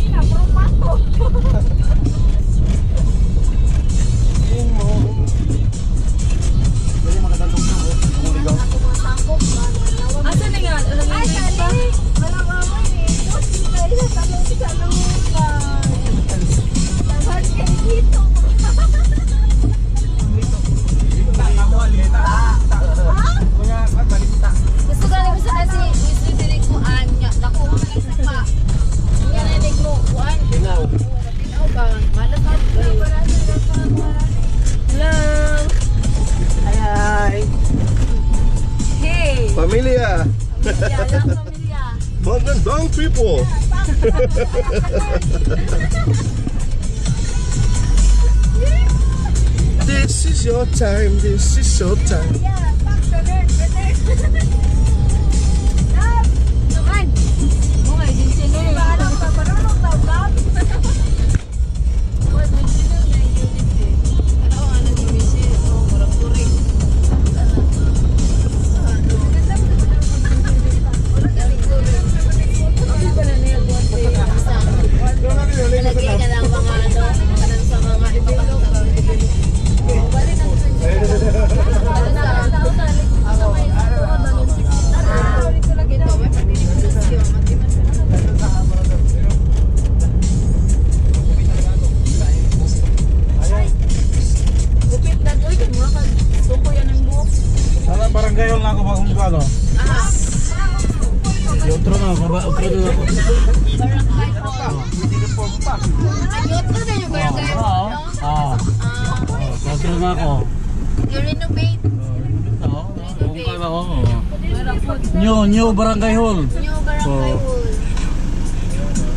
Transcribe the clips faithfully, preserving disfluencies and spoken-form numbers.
Marina, puro pato. Tingin mo. Dali makadalong na ako. Ang ligaw. Asa na yan? Ay, kali. Walang away eh. Dali na talong sa lupan. Dapat kayo dito. Familia. Bondon dong people. This is your time. This is your time. Yeah, back to earth, brother. Love. Tuman. Mga engineer. Parang paparunong tawag. What is it? New, new barangay hall. New barangay hall.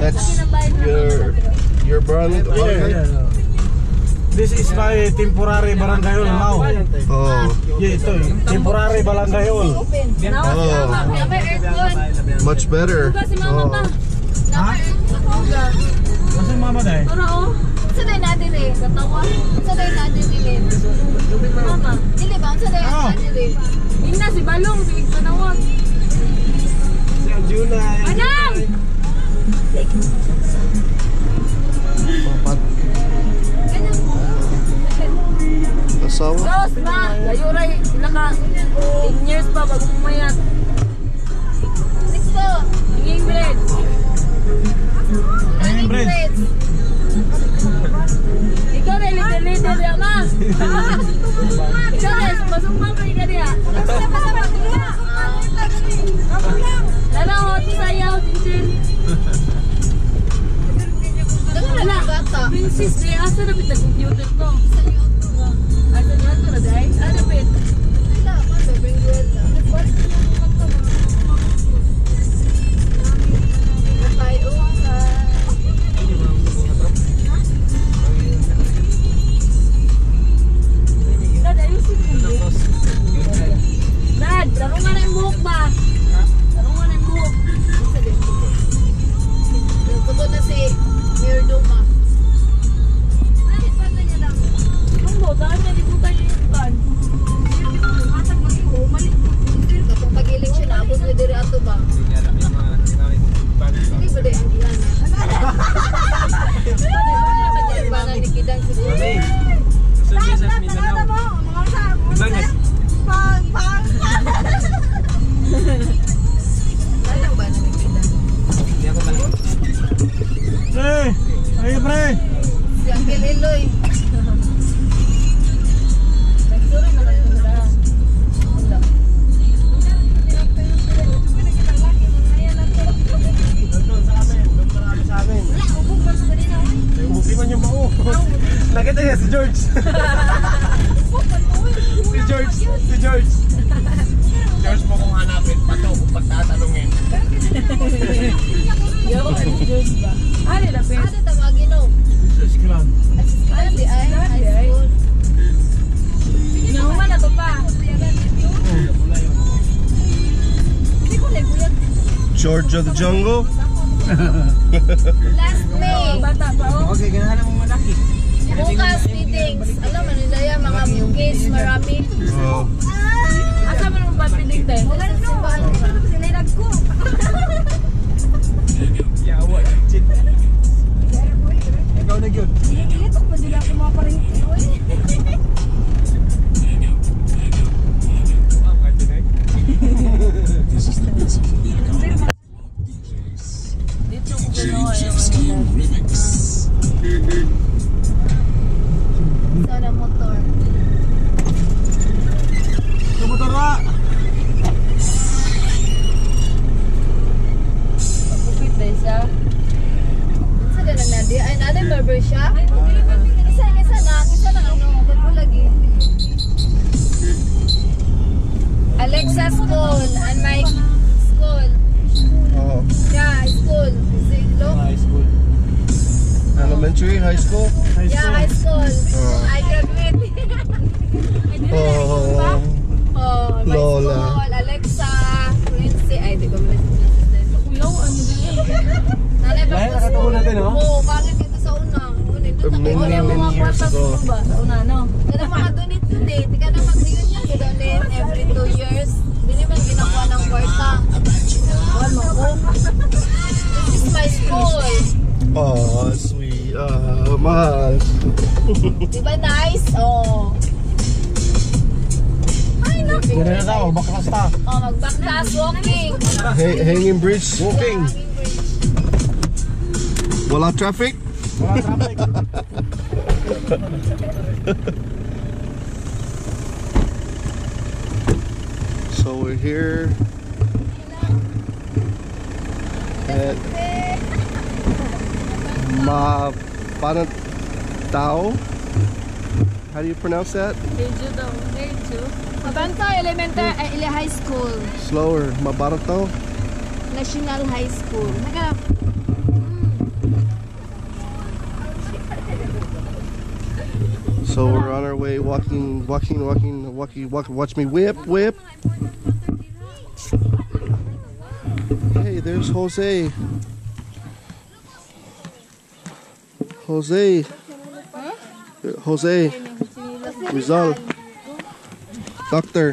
That's your your barangay. Yeah, yeah. This is my temporary barangay hall now. Oh. Yeah, ito temporary barangay hall. Oh. Much better. Oh. Huh? Kasi mama dai. Oo. Sa dai na dire, sa tawo. Sa dai na dire. Mama, dili ba sa dai na dire? Inna si Balong si Panawon. Si Juna. Anang. Asawa? Diyos na! Gayuray, sila ka ten years pa bago umayat. Sixto! Hinging bread! Hinging bread! Ikaw na ilita-lita niya ma! Ikaw na, sumasumang kayo ka niya! Sumasumang kayo niya! Lalawot, sayaw, tinsin! Wala, Princess Day, asa na bit ang computer ko? Asa niyo ito ba? Asa niyo ito na dahil? Ano bit? Wala, mada, bengguel na. Nagpalit niyo ang magkabang. Nakay, uwang ka. Dad, ayusin mo yun. Dad, darungan na yung buhok ba? Darungan na yung buhok. Isa din. Nagputo na si... Mayor Duma. Ay, pata niya lang. Tungo, dahil na dito tayo yung pan. Mayor Duma, matag mag-iho, malit mo. Kapag pag-iling siya, naabot na diri ato ba? Hindi niya lang yung mga sinawin. Hindi ba dahil ang ilan na? Pati ba na nikidang si Duma? Stop, stop, nakala mo. Mga saan, mga saan. Pang, pang, pang. Alam ba na nikidang? Hindi ako malang. Pre! Ay, pre! Si Angel Eloy. Nagsurin na kayo na. Wala. Doon sa amin. Doon marami sa amin. Wala, hubog pa sa din ako. Hubog man yung mao. Nakita niya si George. Si George. Si George. George mo kung hanapin. Pato kung pagtatanungin. Bakit? George of the Jungle. Last May. Okay, ganahan mo malaki. Bukas meetings. Alam mo nila yan, mga bugis, marami. Oo. Asa mo naman papiling tayo? Wala na naman. Sinirag ko. Yawa. Ikaw na yun. Ilit ako madila ako mga parinti. This is the best of the account. Ski remix. Sana motor. Sa motor ra. Pagkupit na isa. Sa ganang nadi. Ay, naday barber siya. Isa, isa lang. Isa lang ano. Pagkulagi. Alexa school. And my school. Oh. Yeah, school. High school. Elementary, high school? High yeah, school. High school. Uh, I graduated. I didn't oh, oh, my Lola. School, Alexa, Quincy. Ay, di ba malas na sa tayo. Kuya, ano ba? Nalabang ko sa una. Oo, bakit ito sa una? Una, ito na kayo. Una, mga kwartas mo ba? Sa una, no? Hindi na makadonate yun eh. Hindi ka na mag-reunion niya. Donate every two years. Hindi naman ginawa ng kwarta. Wala mo ko. This is my school. Oh, sweet. Ah, mahal. Diba nice? Oh. Ay, naku. Gano'n na daw, mag-backlasta. Oh, mag-backlasta, walking. Hanging bridge, walking. Wala traffic? Wala traffic. So we're here. Mapanatao. How do you pronounce that? Mapanatao Elementary High School. Slower. Mapanatao National High School. So we're on our way, walking, walking, walking, walking, walking. Watch me whip, whip. Hey, there's Jose. Jose. Huh? Jose. Rizal. Doctor.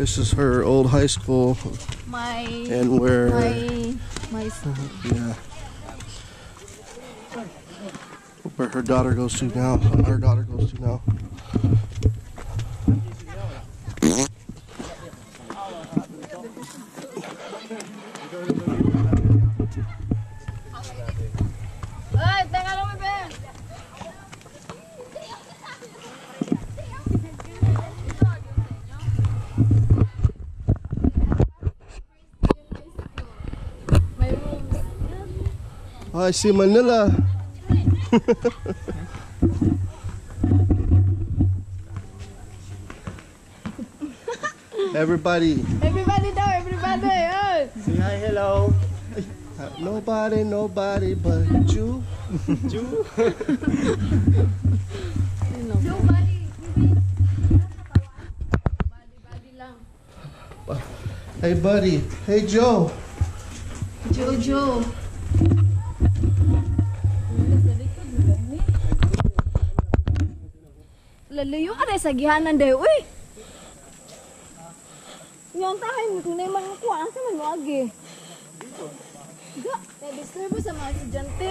This is her old high school. My. And where? My. My school. Yeah. Where her daughter goes to now. Her daughter goes to now. I see Manila. Everybody. Everybody there, everybody. Oh. Say hi, hello. Nobody, nobody but you. You. Nobody. Hey, buddy. Hey, Joe. Joe, Joe. Lalayo ka rin sa gihanan dayo, uy! Ngayon tayo, hindi ko na yung makuha. Ang saman mo agi? Ga! Na-disturbo sa mga estudyante.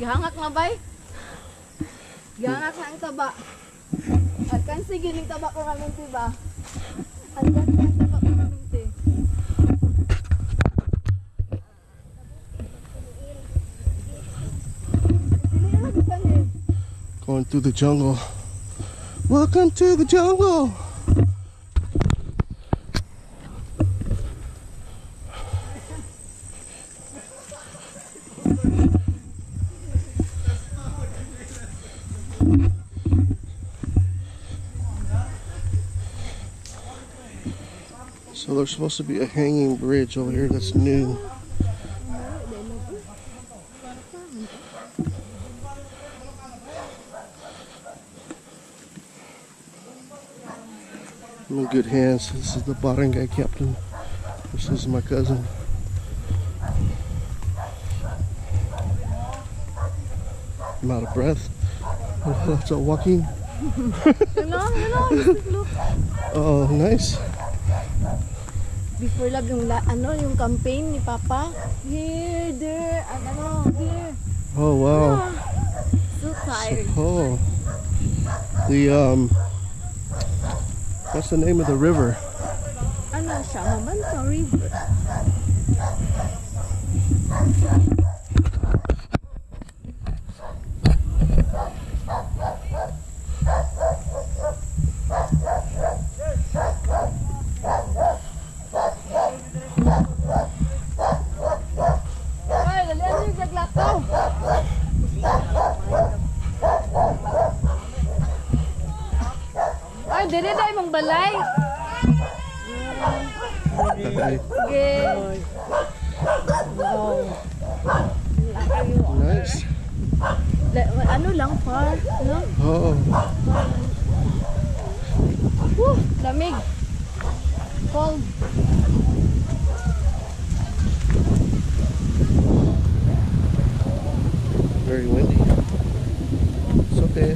Gihangak na ba'y? Gihangak na ang taba. At kan sige, ning taba ko kaming tiba. At kan sige, ning taba ko kaming tiba. Going through the jungle. Welcome to the jungle. So there's supposed to be a hanging bridge over here that's new. I'm in good hands. This is the barangay captain. This is my cousin. I'm out of breath. I'm still walking. Oh, nice. Before love yung ano yung campaign ni Papa. Here, there, and ano, here. Oh wow. So tired. So, oh. The um what's the name of the river? Ano siya, Manso River. Dere dai mang balay. Nice. Ano lang far, no? Oo. Woo, lamig. Cold. Very windy. It's okay.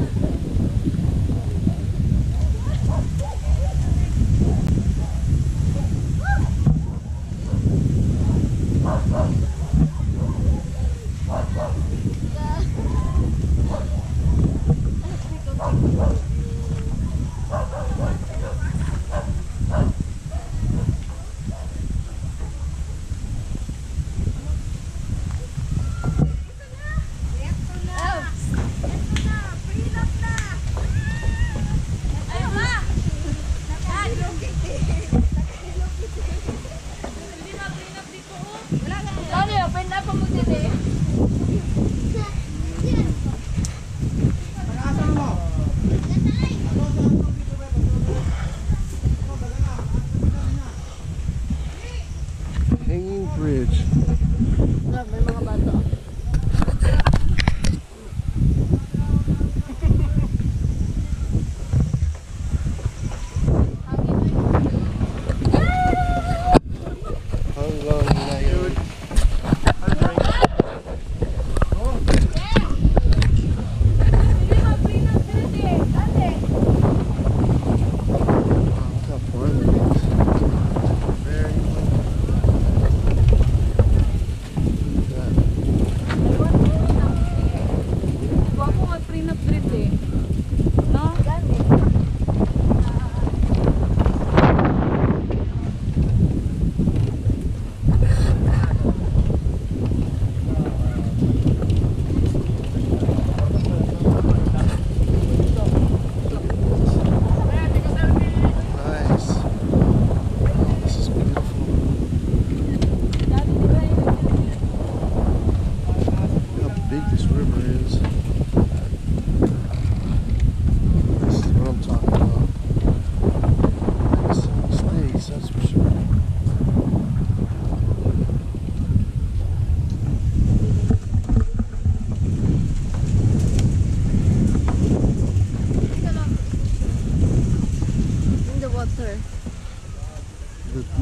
Hanging bridge.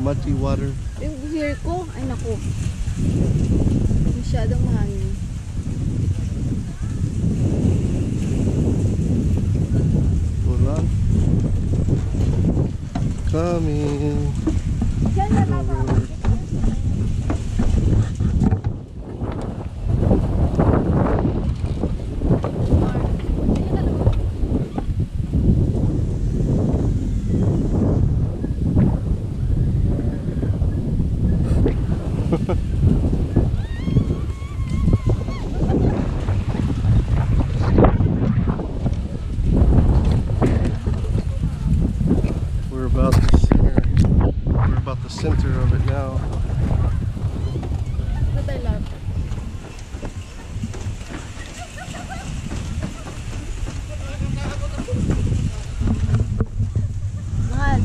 Muddy water. Yung hair ko, ay naku. Masyadong mahangin. Hold on. Coming. Diyan na baba. We're about the center. We're about the center of it now. What I love. What?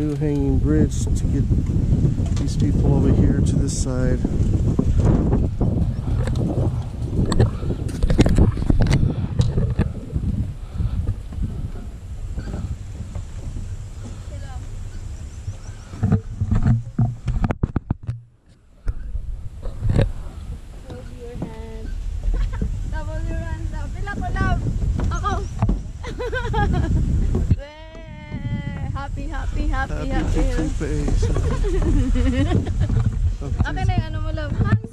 new hanging bridge to get these people over here to this side. Happy, happy, happy. happy. Okay na yung ano mo, love hands.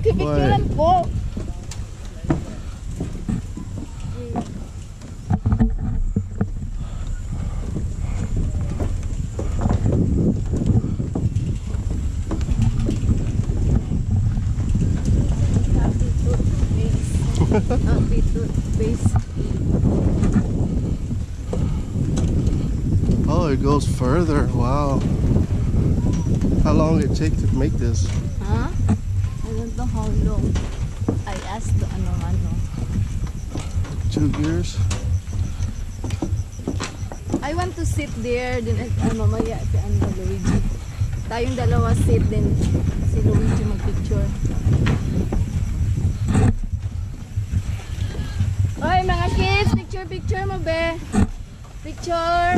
Kipicturan po. Happy toothpaste. Oh, it goes further. Wow. How long did it take to make this? Huh? I don't know how long. I asked the ano ano. Two years? I want to sit there. Then ano mamaya si ano Luigi. Tayong dalawa sit then si Luigi magpicture. Oy mga kids, picture picture mo be. Picture.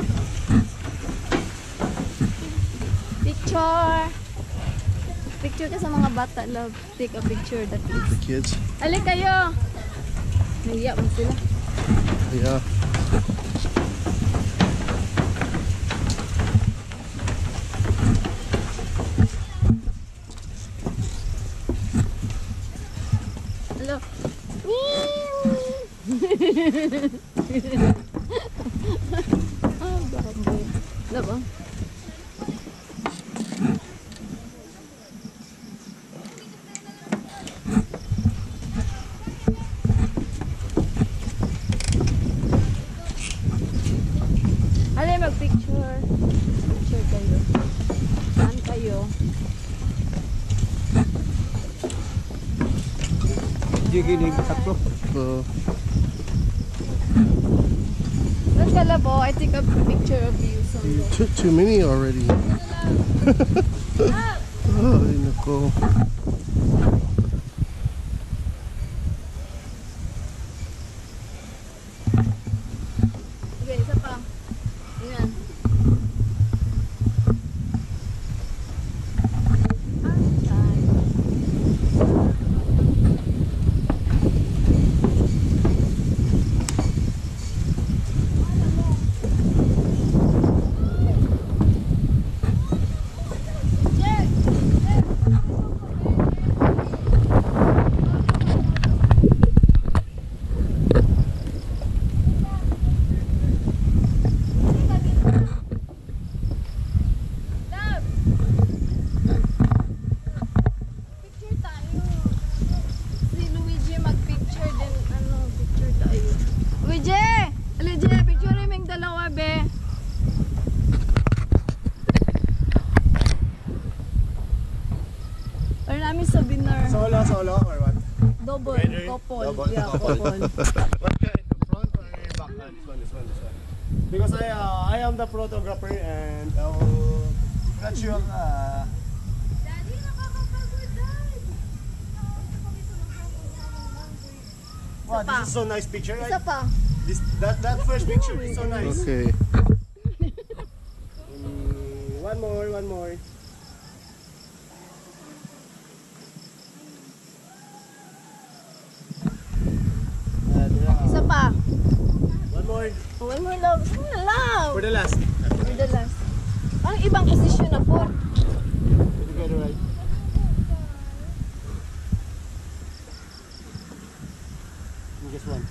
Picture! Picture ka sa mga bata, love. Take a picture, that is. The kids? Alik kayo! Nahiya mo sila. Yeah. Hello. Oh, bakit ba yun? Love, oh. Mag-picture. Picture kayo. Saan kayo? Let's go, love. I take a picture of you. You took too many already. Oh, Nicole. Okay, isa pa. Ayan. Solo, solo, or what? Double, couple. Double. Yeah, couple. What kind? Front or back? This one, this one, this one. Because I, uh, I am the photographer and I will catch you. Uh... Daddy, nakakapagod dad. Wow, this is so nice picture, right? Isa pa. This, that, that first picture is so nice. Okay. Mm, one more, one more. One more. One more, love. Love. For the last. For the last. Parang ibang position na po. Pwede ka na right. Just one.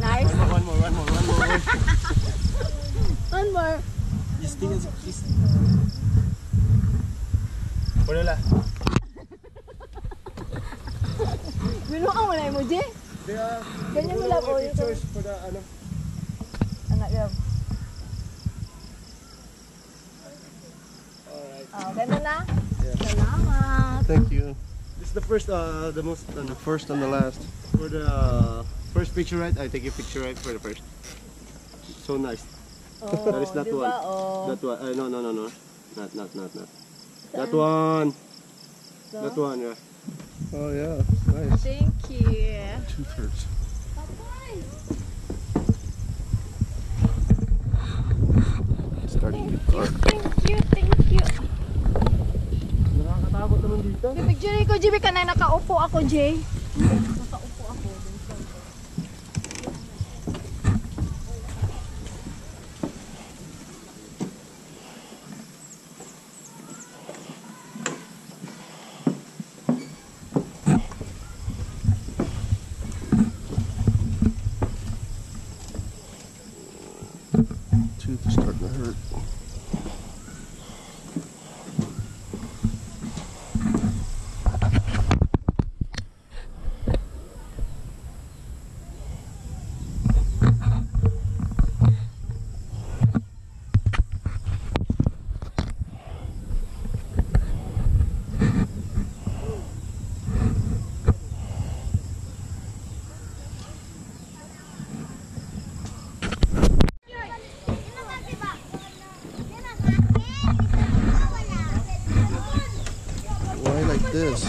Nice. One more, one more, one more, one more. One more. This thing is... For the last. Binuang mo na emoji? Yeah. Ganyan mo lang o yung choice for the ano? Anak yam. Alright. Oh, ganda na? Yeah. Salamat. Thank you. It's the first, uh, the most. Uh, the first and the last. For the uh, first picture, right? I take a picture right for the first. So nice. Oh, that is that one. Oh. That one. Uh, no, no, no, no. Not, not, not, not. That one. So? That one, yeah. Oh yeah, that's nice. Thank you. Two thirds. Starting with car. Thank you, thank you. Nakakatakot naman dito. Pipicture ko, J B, kanay nakaupo ako, J. Nakaupo ako. Tooth is starting to hurt. This.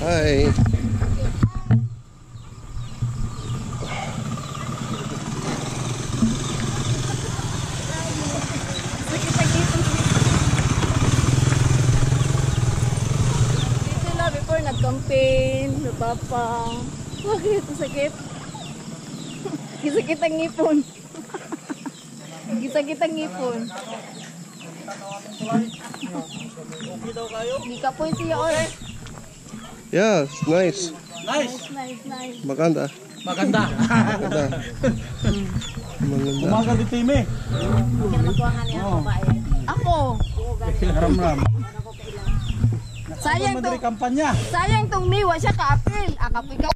Hi. Nag-campaign, napapang. Bakit? Ang sakit. Gisakit ang ngipon. Gisakit ang ngipon. Gikapoy siya or? Yeah, it's nice. Nice. Nice, nice. Maganda. Maganda. Maganda. Umaga dito yung may. Kaya magwangan niya ang babae. Ako. Ram-ram. Sayang tong, sayang tong miwa siya ka-apil. Akapil ka.